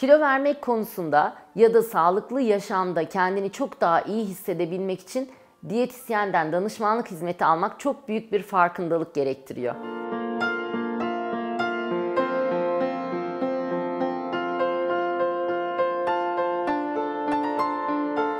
Kilo vermek konusunda ya da sağlıklı yaşamda kendini çok daha iyi hissedebilmek için diyetisyenden danışmanlık hizmeti almak çok büyük bir farkındalık gerektiriyor.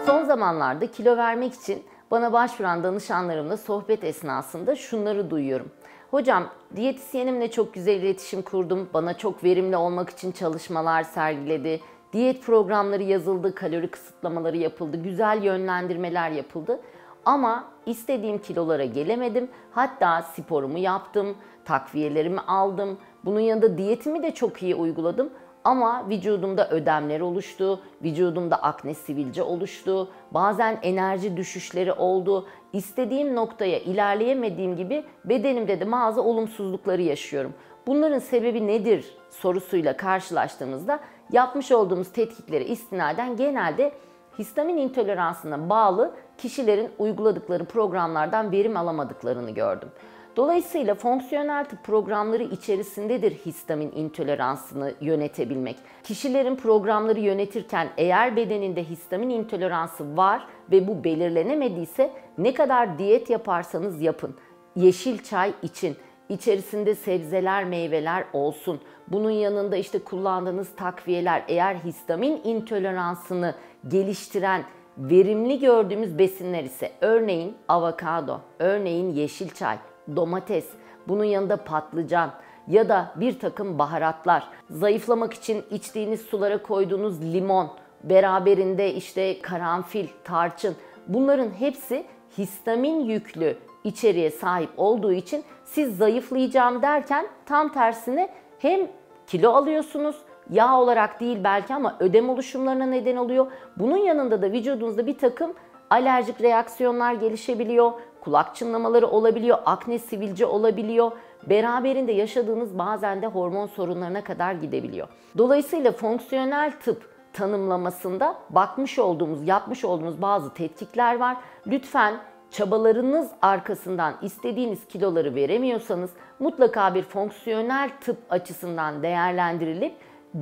Son zamanlarda kilo vermek için bana başvuran danışanlarımla sohbet esnasında şunları duyuyorum. Hocam, diyetisyenimle çok güzel iletişim kurdum, bana çok verimli olmak için çalışmalar sergiledi, diyet programları yazıldı, kalori kısıtlamaları yapıldı, güzel yönlendirmeler yapıldı. Ama istediğim kilolara gelemedim, hatta sporumu yaptım, takviyelerimi aldım, bunun yanında diyetimi de çok iyi uyguladım. Ama vücudumda ödemler oluştu, vücudumda akne sivilce oluştu, bazen enerji düşüşleri oldu. İstediğim noktaya ilerleyemediğim gibi bedenimde de bazı olumsuzlukları yaşıyorum. Bunların sebebi nedir sorusuyla karşılaştığımızda yapmış olduğumuz tetkiklere istinaden genelde histamin intoleransına bağlı kişilerin uyguladıkları programlardan verim alamadıklarını gördüm. Dolayısıyla fonksiyonel tıp programları içerisindedir histamin intoleransını yönetebilmek. Kişilerin programları yönetirken eğer bedeninde histamin intoleransı var ve bu belirlenemediyse ne kadar diyet yaparsanız yapın, yeşil çay için, içerisinde sebzeler, meyveler olsun, bunun yanında işte kullandığınız takviyeler eğer histamin intoleransını geliştiren, verimli gördüğümüz besinler ise örneğin avokado, örneğin yeşil çay, domates, bunun yanında patlıcan ya da bir takım baharatlar, zayıflamak için içtiğiniz sulara koyduğunuz limon, beraberinde işte karanfil, tarçın, bunların hepsi histamin yüklü içeriğe sahip olduğu için siz zayıflayacağım derken tam tersine hem kilo alıyorsunuz, yağ olarak değil belki ama ödem oluşumlarına neden oluyor. Bunun yanında da vücudunuzda bir takım alerjik reaksiyonlar gelişebiliyor, kulak çınlamaları olabiliyor, akne sivilce olabiliyor. Beraberinde yaşadığınız bazen de hormon sorunlarına kadar gidebiliyor. Dolayısıyla fonksiyonel tıp tanımlamasında bakmış olduğumuz, yapmış olduğumuz bazı tetkikler var. Lütfen çabalarınız arkasından istediğiniz kiloları veremiyorsanız mutlaka bir fonksiyonel tıp açısından değerlendirilip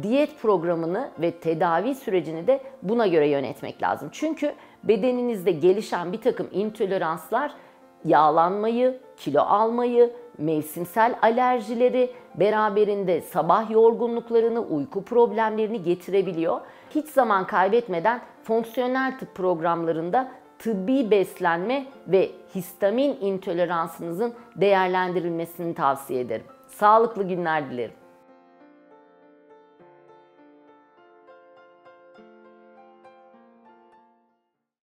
diyet programını ve tedavi sürecini de buna göre yönetmek lazım. Çünkü bedeninizde gelişen bir takım intoleranslar yağlanmayı, kilo almayı, mevsimsel alerjileri, beraberinde sabah yorgunluklarını, uyku problemlerini getirebiliyor. Hiç zaman kaybetmeden fonksiyonel tıp programlarında tıbbi beslenme ve histamin intoleransınızın değerlendirilmesini tavsiye ederim. Sağlıklı günler dilerim.